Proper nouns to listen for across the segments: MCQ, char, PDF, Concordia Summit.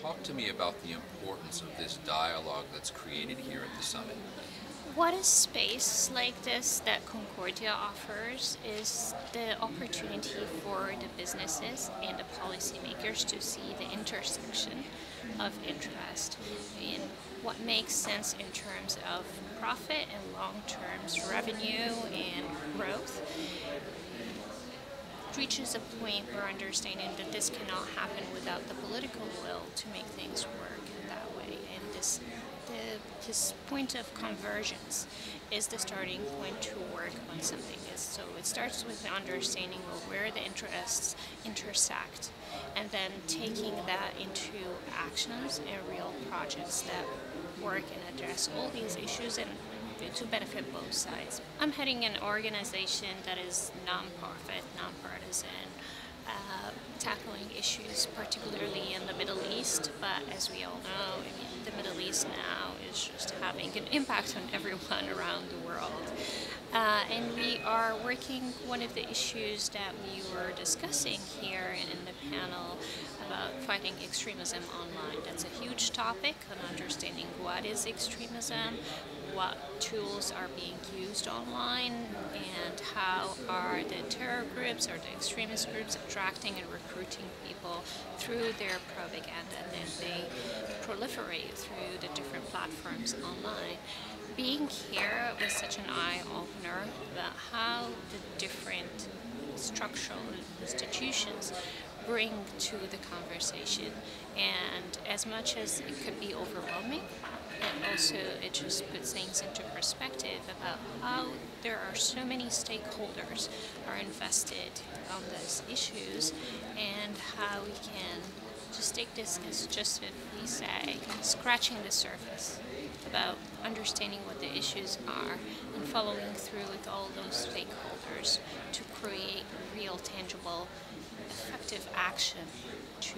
Talk to me about the importance of this dialogue that's created here at the summit. What a space like this that Concordia offers is the opportunity for the businesses and the policymakers to see the intersection of interest in what makes sense in terms of profit and long-term revenue and growth. It reaches a point where understanding that this cannot happen without the political will to make things work that way, and this point of convergence is the starting point to work on something. So it starts with the understanding of where the interests intersect, and then taking that into actions and real projects that work and address all these issues and to benefit both sides. I'm heading an organization that is nonprofit, nonpartisan, tackling issues particularly in the Middle East, but as we all know, the Middle East now is just having an impact on everyone around the world. And we are working one of the issues that we were discussing here in the panel about fighting extremism online. That's a huge topic on understanding what is extremism, what tools are being used online, and how are the terror groups or the extremist groups attracting and recruiting people through their propaganda, and then they proliferate through the different platforms online. Being here was such an eye-opener about how the different structural institutions bring to the conversation, and as much as it could be overwhelming, and also it just puts things into perspective about how there are so many stakeholders are invested on those issues, and how we can just take this as just, if we say, scratching the surface about understanding what the issues are and following through with all those stakeholders to create real, tangible, effective action to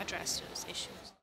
address those issues.